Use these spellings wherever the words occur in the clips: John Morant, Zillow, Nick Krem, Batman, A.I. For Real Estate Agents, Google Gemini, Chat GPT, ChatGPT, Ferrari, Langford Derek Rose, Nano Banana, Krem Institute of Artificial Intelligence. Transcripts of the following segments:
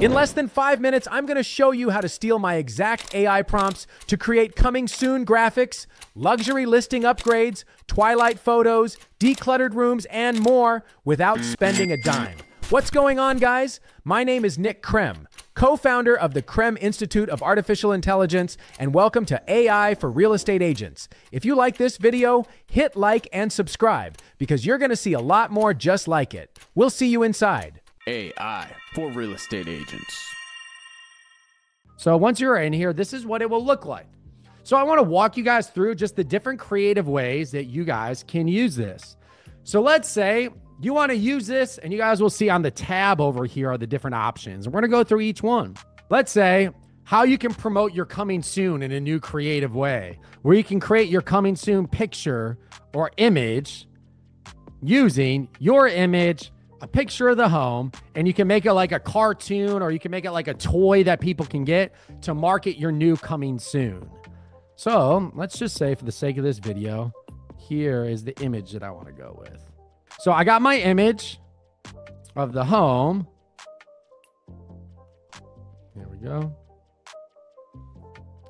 In less than 5 minutes, I'm gonna show you how to steal my exact AI prompts to create coming soon graphics, luxury listing upgrades, twilight photos, decluttered rooms, and more without spending a dime. What's going on, guys? My name is Nick Krem, co-founder of the Krem Institute of Artificial Intelligence, and welcome to AI for Real Estate Agents. If you like this video, hit like and subscribe, because you're gonna see a lot more just like it. We'll see you inside. AI for real estate agents. So once you're in here, this is what it will look like. So I want to walk you guys through just the different creative ways that you guys can use this. So let's say you want to use this, and you guys will see on the tab over here are the different options. We're going to go through each one. Let's say how you can promote your coming soon in a new creative way, where you can create your coming soon picture or image using your image, a picture of the home, and you can make it like a cartoon, or you can make it like a toy that people can get to market your new coming soon. So let's just say, for the sake of this video, here is the image that I want to go with. So I got my image of the home. There we go.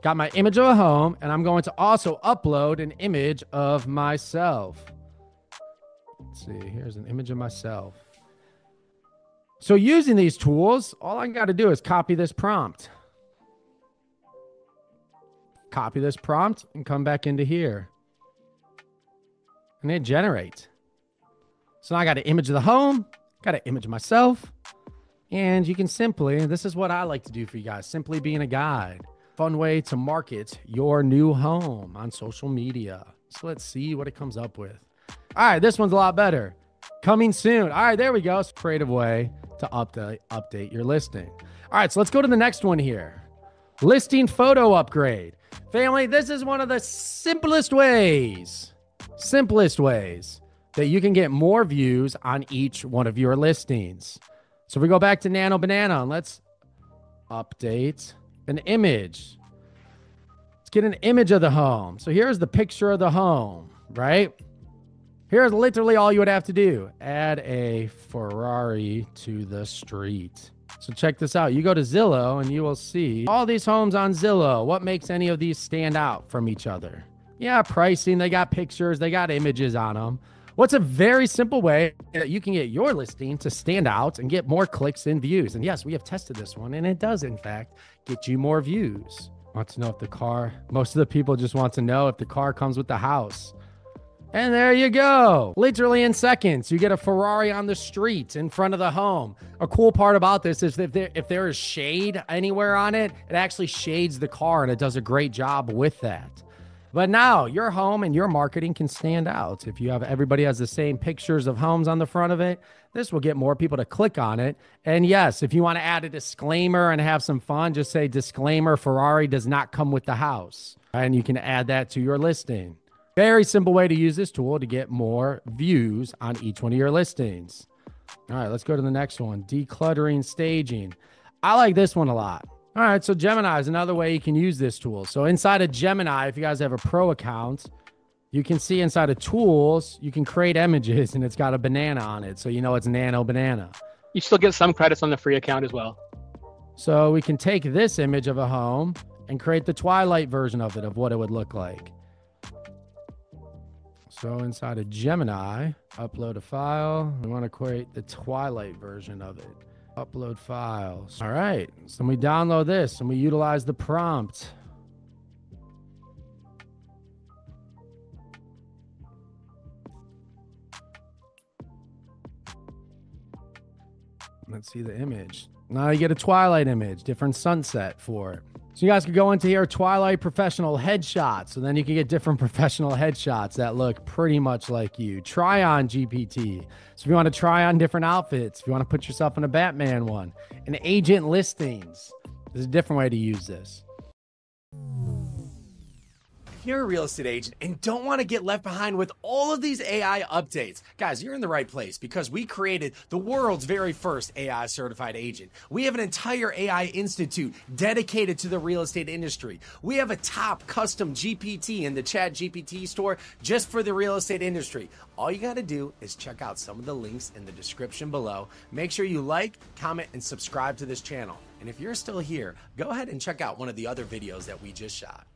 Got my image of a home, and I'm going to also upload an image of myself. Let's see, here's an image of myself. So using these tools, all I got to do is copy this prompt. Copy this prompt and come back into here. And it generates. So now I got an image of the home, got an image of myself. And you can simply, this is what I like to do for you guys, simply being a guide. Fun way to market your new home on social media. So let's see what it comes up with. All right, this one's a lot better. Coming soon. All right, there we go. It's a creative way to update your listing. All right, so let's go to the next one here. Listing photo upgrade. Family, this is one of the simplest ways that you can get more views on each one of your listings. So if we go back to Nano Banana, and let's update an image. Let's get an image of the home. So here's the picture of the home, right? Here's literally all you would have to do. Add a Ferrari to the street. So check this out. You go to Zillow and you will see all these homes on Zillow. What makes any of these stand out from each other? Yeah, pricing. They got pictures. They got images on them. What's a very simple way that you can get your listing to stand out and get more clicks and views? And yes, we have tested this one, and it does, in fact, get you more views. Wants to know if the car, most of the people just want to know if the car comes with the house. And there you go. Literally in seconds, you get a Ferrari on the street in front of the home. A cool part about this is that if there is shade anywhere on it, it actually shades the car, and it does a great job with that. But now your home and your marketing can stand out. If you have everybody has the same pictures of homes on the front of it, this will get more people to click on it. And yes, if you want to add a disclaimer and have some fun, just say disclaimer, Ferrari does not come with the house. And you can add that to your listing. Very simple way to use this tool to get more views on each one of your listings. All right, let's go to the next one. Decluttering staging. I like this one a lot. All right, so Gemini is another way you can use this tool. So inside of Gemini, if you guys have a pro account, you can see inside of tools, you can create images, and it's got a banana on it. So you know it's Nano Banana. You still get some credits on the free account as well. So we can take this image of a home and create the twilight version of it, of what it would look like. So inside of Gemini, upload a file. We want to create the twilight version of it. Upload files. All right. So we download this and we utilize the prompt. Let's see the image. Now you get a twilight image, different sunset for it. So you guys could go into here, twilight professional headshots. So then you can get different professional headshots that look pretty much like you. Try on GPT. So if you want to try on different outfits, if you want to put yourself in a Batman one, and agent listings, there's a different way to use this. if you're a real estate agent and don't want to get left behind with all of these AI updates, guys, you're in the right place because we created the world's very first AI certified agent. We have an entire AI institute dedicated to the real estate industry. We have a top custom GPT in the Chat GPT store just for the real estate industry. All you got to do is check out some of the links in the description below. Make sure you like, comment, and subscribe to this channel. And if you're still here, go ahead and check out one of the other videos that we just shot.